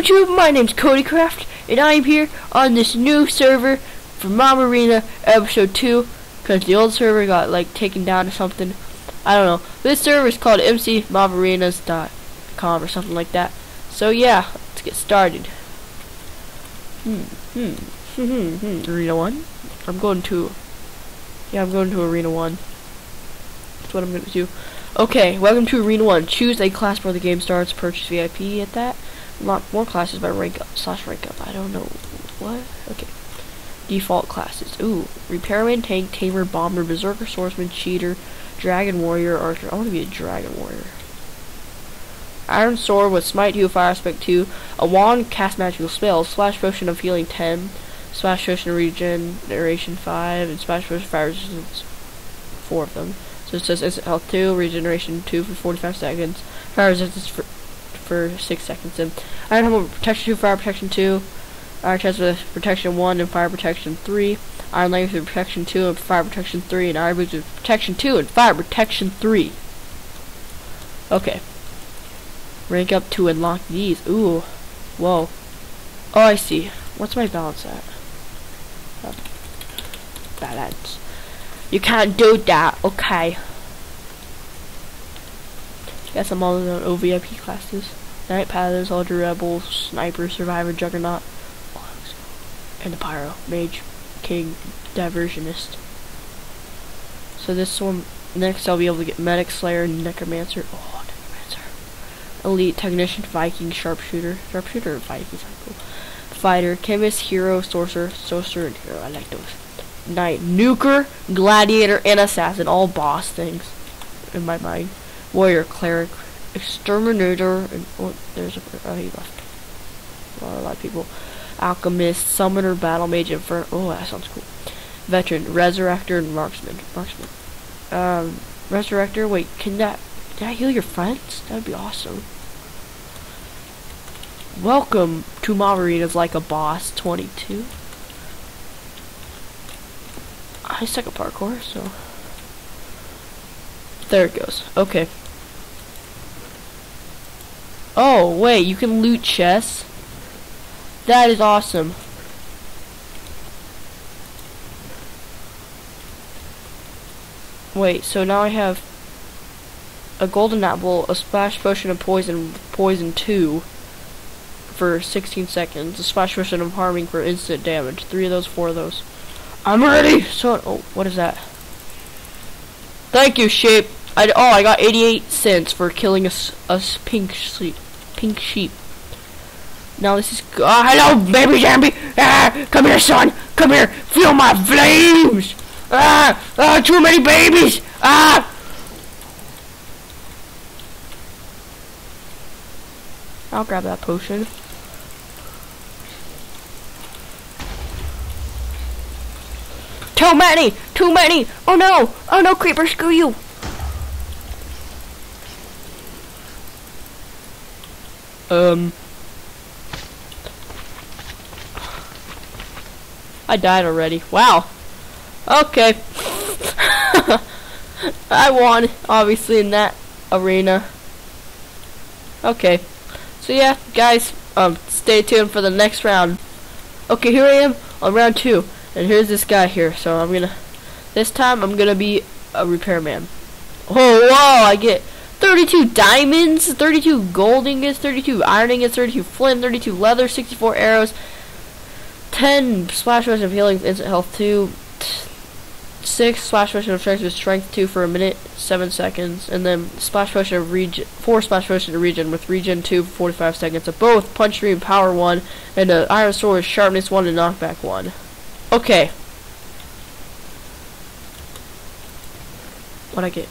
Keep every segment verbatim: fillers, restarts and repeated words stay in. YouTube, my name's Cody Craft, and I'm here on this new server for Mob Arena Episode two, because the old server got like taken down or something. I don't know. This server is called m c dot mob arenas dot com or something like that. So yeah, let's get started. Hmm, hmm, hmm, hmm, hmm. Arena one? I'm going to... Yeah, I'm going to Arena one. That's what I'm going to do. Okay, welcome to Arena one. Choose a class before the game starts. Purchase V I P at that. Unlock more classes by rank up slash rank up. I don't know what. Okay. Default classes. Ooh, repairman, tank, tamer, bomber, berserker, swordsman, cheater, dragon warrior, archer. I want to be a dragon warrior. Iron sword with smite two, fire aspect two, a wand, cast magical spells, splash potion of healing ten, splash potion of regeneration five, and splash potion of fire resistance four of them. So it says instant health two, regeneration two for forty-five seconds, fire resistance for, for six seconds. And iron helmet with protection two, fire protection two, iron chest with protection one and fire protection three, iron legs with protection two and fire protection three, and iron boots with protection two and fire protection three. Okay. Rank up to unlock these. Ooh. Whoa. Oh, I see. What's my balance at? Oh. Balance. You can't do that, okay. Guess I'm all in on O V I P classes. Night Paladins, Soldier Rebel, Sniper, Survivor, Juggernaut, and the Pyro, Mage, King, Diversionist. So this one, next I'll be able to get Medic, Slayer, Necromancer, oh, Necromancer, Elite, Technician, Viking, Sharpshooter, Sharpshooter and Viking, cool. Fighter, Chemist, Hero, Sorcerer, Sorcerer, and Hero, I like those. Knight, Nuker, Gladiator, and Assassin, all boss things in my mind. Warrior, Cleric, Exterminator, and oh, there's a, oh, he left. A lot, a lot of people. Alchemist, Summoner, Battle Mage, Inferno, oh, that sounds cool. Veteran, Resurrector, and Marksman. Marksman. Um, Resurrector, wait, can that, can I heal your friends? That'd be awesome. Welcome to Mob Arena's Like a Boss twenty-two. I suck at parkour, so there it goes. Okay. Oh wait, you can loot chests. That is awesome. Wait, so now I have a golden apple, a splash potion of poison, poison two for sixteen seconds, a splash potion of harming for instant damage. Three of those, four of those. I'm ready! So, oh, what is that? Thank you, sheep! I, oh, I got eighty-eight cents for killing a, a pink sheep. Pink sheep. Now this is... Oh, hello, baby zombie! Ah, come here, son! Come here! Feel my flames! Ah! Ah, too many babies! Ah! I'll grab that potion. Too many! Too many! Oh no! Oh no, creeper, screw you! Um... I died already. Wow! Okay. I won, obviously, in that arena. Okay. So yeah, guys, um, stay tuned for the next round. Okay, here I am on round two. And here's this guy here, so I'm gonna, this time I'm gonna be a repairman. Oh, wow, I get thirty-two diamonds, thirty-two gold ingots, thirty-two iron ingots, thirty-two flint, thirty-two leather, sixty-four arrows, ten splash potion of healing, instant health two, six splash potion of strength, strength two for a minute, seven seconds, and then splash potion of regen, four splash potion of regen with regen two for forty-five seconds of both punch three and power one, and an iron sword with sharpness one and knockback one. Okay. What I get?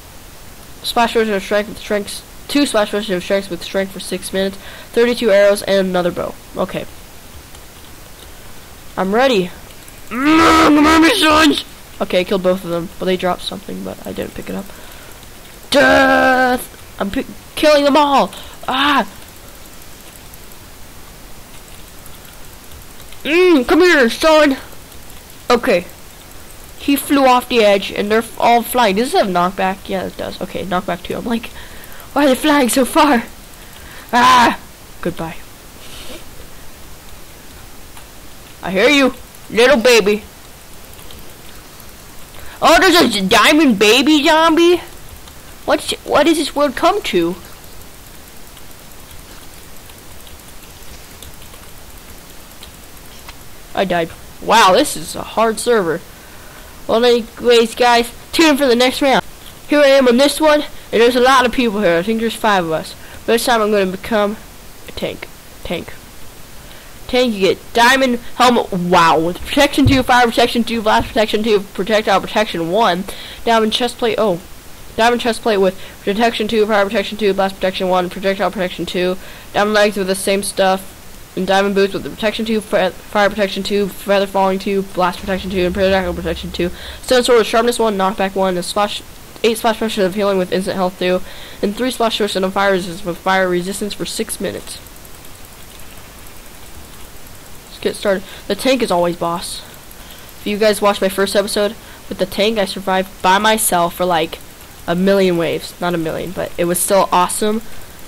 Splash potion of strength with strength, two splash potion of strength with strength for six minutes, thirty-two arrows, and another bow. Okay. I'm ready. Okay, I killed both of them, but well, they dropped something, but I didn't pick it up. Death! I'm p killing them all. Ah! Mm, come here, son. Okay, he flew off the edge, and they're f all flying. Does this have knockback? Yeah, it does. Okay, knockback too. I'm like, why are they flying so far? Ah, goodbye. I hear you, little baby. Oh, there's a diamond baby zombie? What's, what does this world come to? I died. Wow, this is a hard server. Well, anyways, guys, tune in for the next round. Here I am on this one, and there's a lot of people here. I think there's five of us. But this time I'm going to become a tank. Tank. Tank, you get diamond helmet. Wow. With protection two, fire protection two, blast protection two, projectile protection one, diamond chest plate. Oh. Diamond chest plate with protection two, fire protection two, blast protection one, projectile protection two, diamond legs with the same stuff, and diamond boots with the protection two, fire protection two, feather falling two, blast protection two, and projectile protection two. Stone sword with sharpness one, knockback one, and splash eight splash potions of healing with instant health two, and three splash potions of fire resistance with fire resistance for six minutes. Let's get started. The tank is always boss. If you guys watched my first episode with the tank, I survived by myself for like a million waves. Not a million, but it was still awesome,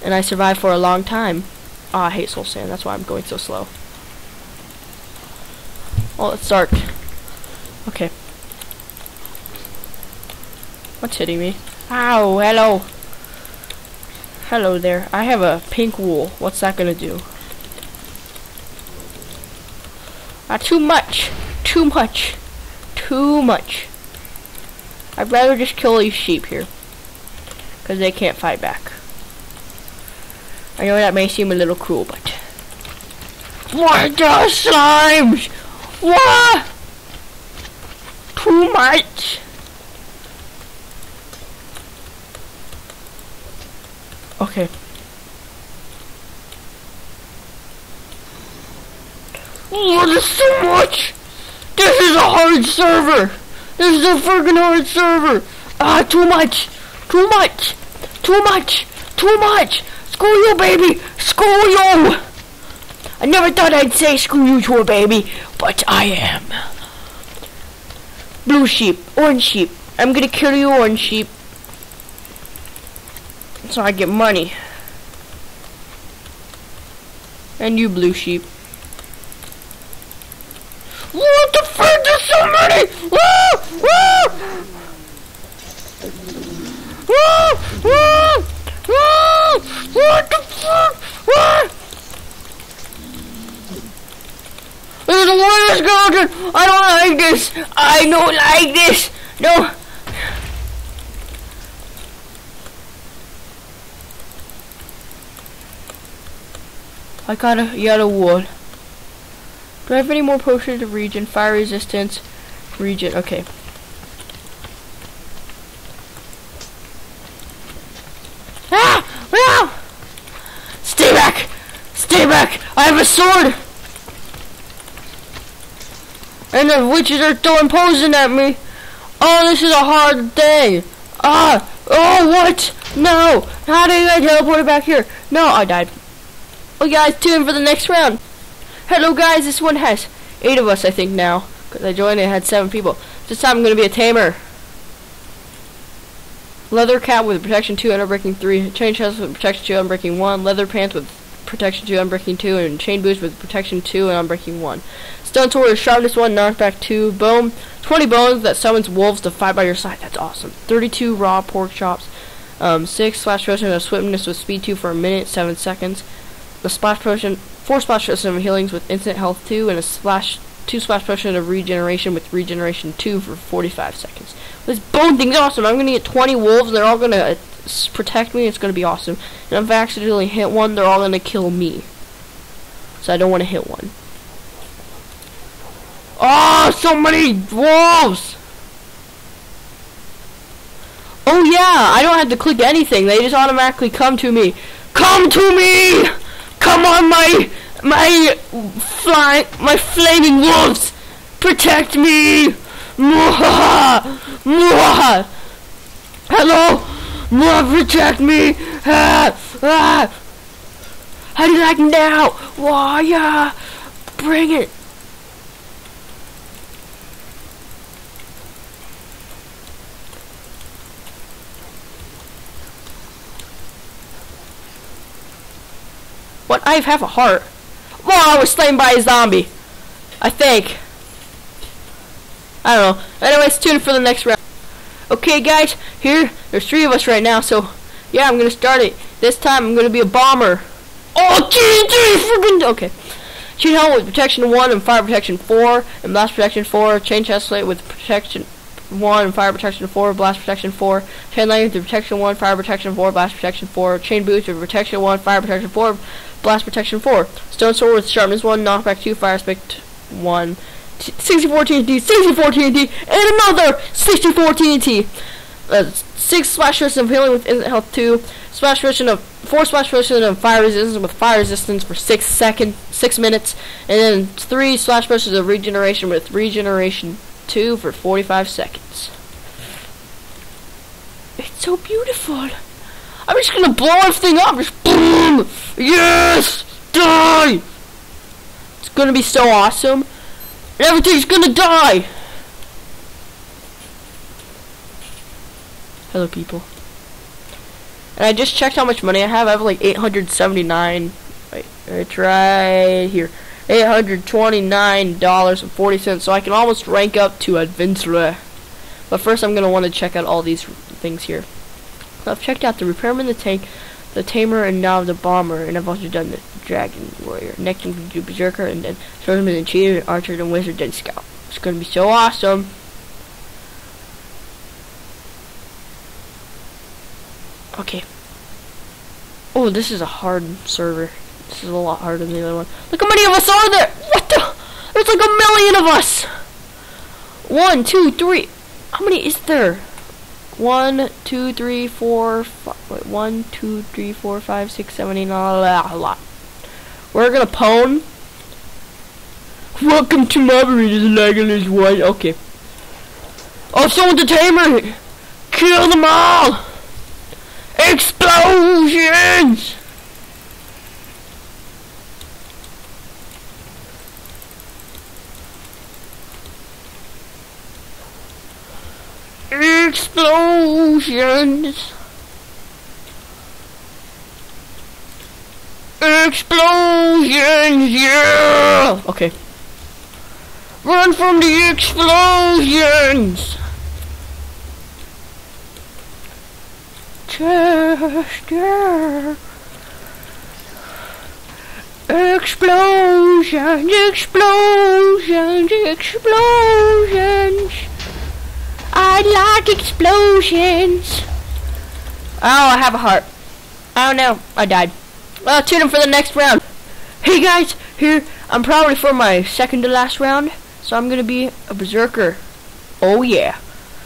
and I survived for a long time. Oh, I hate soul sand. That's why I'm going so slow. Oh, it's dark. Okay. What's hitting me? Ow, hello. Hello there. I have a pink wool. What's that gonna do? Ah, too much. Too much. Too much. I'd rather just kill these sheep here, because they can't fight back. I know that may seem a little cruel, but what the slimes? What? Too much. Okay. Oh, this is so much. This is a hard server. This is a freaking hard server. Ah, too much. Too much. Too much. Too much. Screw you, baby! Screw you! I never thought I'd say screw you to a baby, but I am. Blue sheep, orange sheep. I'm gonna kill you, orange sheep. So I get money. And you, blue sheep. What the frick? There's so many! Woo! Woo! Woo! Woo! What the fuck? What? This is a water skeleton! I don't like this! I don't like this! No! I got a yellow wool. Do I have any more potions of regen? Fire resistance, regen, okay. I have a sword! And the witches are throwing poison at me! Oh, this is a hard day! Ah! Oh, what? No! How do I teleport back here? No, I died. Well, guys, tune in for the next round. Hello, guys, this one has eight of us, I think, now. Because I joined and had seven people. This time I'm going to be a tamer. Leather cap with protection two, underbreaking three. Chain chest with protection two, unbreaking one. Leather pants with protection two, unbreaking two, and chain boots with protection two and unbreaking one. Stone sword with sharpness one, knockback two, bone twenty bones that summons wolves to fight by your side. That's awesome. thirty-two raw pork chops, um, six splash potion of swiftness with speed two for a minute, seven seconds. The splash potion, four splash potion of healings with instant health two, and a splash two splash potion of regeneration with regeneration two for forty-five seconds. This bone thing's awesome. I'm gonna get twenty wolves, and they're all gonna protect me. It's gonna be awesome. And if I accidentally hit one, they're all gonna kill me, so I don't want to hit one. Oh, so many wolves. Oh yeah, I don't have to click anything. They just automatically come to me. Come to me. Come on, my my fly, my flaming wolves, protect me. Mwahaha! Mwahaha! Hello. More protect me! Ah, ah. How do you like me now? Why, yeah. Bring it! What? I have half a heart. Well, I was slain by a zombie. I think. I don't know. Anyways, tune in for the next round. Okay, guys, here, there's three of us right now, so, yeah, I'm gonna start it. This time, I'm gonna be a bomber. Oh, G G, freaking, okay. Chain helmet with protection one and fire protection four, and blast protection four. Chain chestplate with protection one and fire protection four, blast protection four. Chain leggings with protection one, fire protection four, blast protection four. Chain boots with protection one, fire protection four, blast protection four. Stone sword with sharpness one, knockback two, fire aspect one. sixty-four T N T, sixty-four T N T, and another sixty-four T N T. Uh, six splash resistance of healing with instant health two. Splash resistance of four splash resistance of fire resistance with fire resistance for six seconds, six minutes, and then three splash resistance of regeneration with regeneration two for forty-five seconds. It's so beautiful. I'm just gonna blow everything up. Just boom. Yes, die. It's gonna be so awesome. And everything's gonna die! Hello, people. And I just checked how much money I have. I have like eight hundred seventy-nine. Wait, it's right here. eight hundred twenty-nine dollars and forty cents. So I can almost rank up to adventurer. But first, I'm gonna want to check out all these things here. So I've checked out the repairman, the tank, the tamer, and now the bomber, and I've also done the dragon warrior, next I'm gonna do berserker, and then swordsman, and cheater, and archer, and wizard, and scout. It's gonna be so awesome. Okay. Oh, this is a hard server. This is a lot harder than the other one. Look how many of us are there! What the? There's like a million of us! One, two, three. How many is there? One, two, three, four, five, wait, one, two, three, four, five, six, seven, eight, nine, a lot. We're gonna pwn. Welcome to Mob Arena, the Legolas one. Okay. Oh, someone's a tamer! Kill them all! Explosions! Explosions! Explosions! Yeah! Okay. Run from the explosions! Just, yeah. Explosions! Explosions! Explosions! I like explosions. Oh, I have a heart. Oh no, I died. Well, tune in for the next round. Hey guys, here I'm probably for my second to last round, so I'm gonna be a berserker. Oh yeah.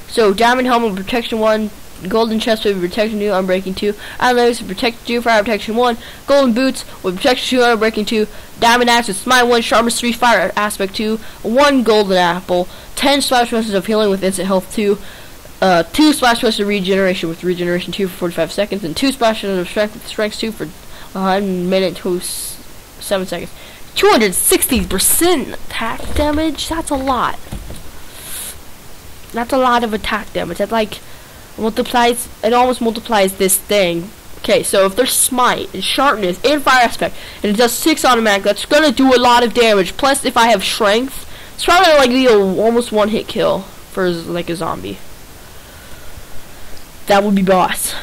So diamond helmet protection one, golden chest with protection two, unbreaking two, iron legs with protection two, fire protection one, golden boots with protection two, unbreaking two, diamond axe with smite one, sharpness three, fire aspect two, one golden apple, ten splash resistance of healing with instant health two, uh, two splash resistance of regeneration with regeneration two for forty-five seconds, and two splash resistance of strength with strength two for one minute to seven seconds. two hundred sixty percent attack damage. That's a lot. That's a lot of attack damage. That's like multiplies, it almost multiplies this thing. Okay, so if there's smite and sharpness and fire aspect and it does six automatic, that's gonna do a lot of damage. Plus if I have strength, it's probably like the almost one hit kill for like a zombie. That would be boss.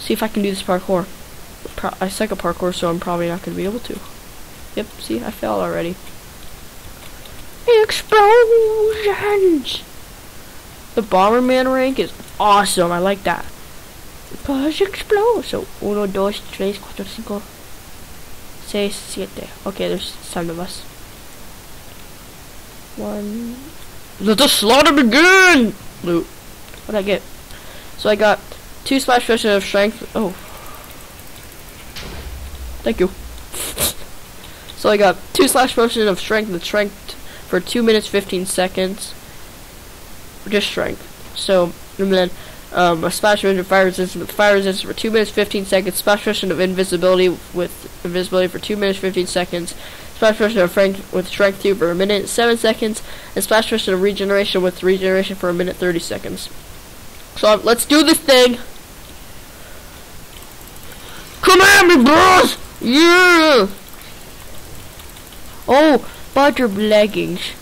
See if I can do this parkour. Pro I suck at parkour, so I'm probably not gonna be able to. Yep, see, I fell already. Explosions! The Bomberman rank is awesome. I like that. Push explode. So, uno, dos, tres, cuatro, cinco, seis, siete. Okay, there's seven of us. One. Let the slaughter begin! Loot. What'd I get? So I got two slash fish of strength. Oh. Thank you. So I got two slash potion of strength and strength for two minutes, fifteen seconds. Just strength. So, and then um, a splash potion of fire resistance with fire resistance for two minutes, fifteen seconds. Splash potion of invisibility with invisibility for two minutes, fifteen seconds. Splash potion of strength with strength two for a minute, seven seconds. And splash potion of regeneration with regeneration for a minute, thirty seconds. So um, let's do this thing. Come at me, bros! Yeah. Oh, butter leggings.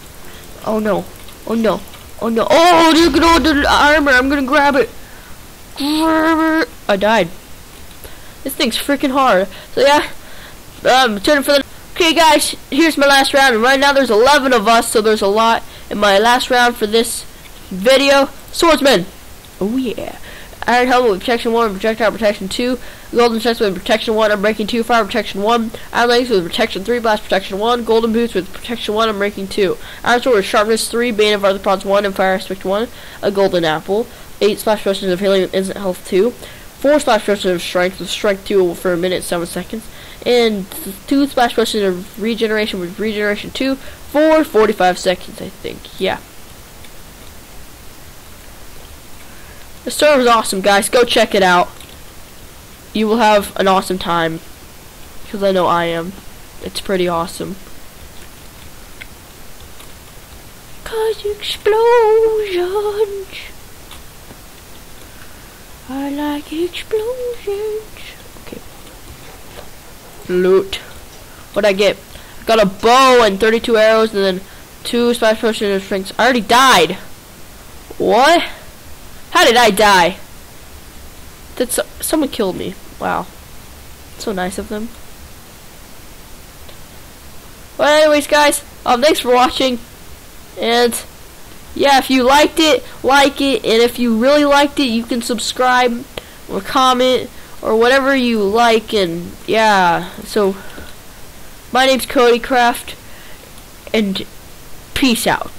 Oh no. Oh no. Oh no. Oh, look at all the armor. I'm gonna grab it. Grab it. I died. This thing's freaking hard. So yeah. Um, turn for the. Okay, guys. Here's my last round. And right now there's eleven of us, so there's a lot. And my last round for this video, swordsman. Oh yeah. Iron helmet with protection one, projectile protection two, golden chest with protection one, unbreaking two, fire protection one, iron legs with protection three, blast protection one, golden boots with protection one, unbreaking two, iron sword with sharpness three, bane of arthropods one, and fire aspect one, a golden apple, eight splash potions of healing with instant health two, four splash potions of strength with strength two for a minute seven seconds, and two splash potions of regeneration with regeneration two for forty-five seconds, I think. Yeah. The server is awesome, guys. Go check it out. You will have an awesome time. Because I know I am. It's pretty awesome. Cause explosions. I like explosions. Okay. Loot. What'd I get? I got a bow and thirty-two arrows and then two splash potions and strengths. I already died. What? How did I die? That so someone killed me. Wow, so nice of them. Well, anyways, guys, um, thanks for watching, and yeah, if you liked it, like it, and if you really liked it, you can subscribe or comment or whatever you like, and yeah. So, my name's Cody Craft, and peace out.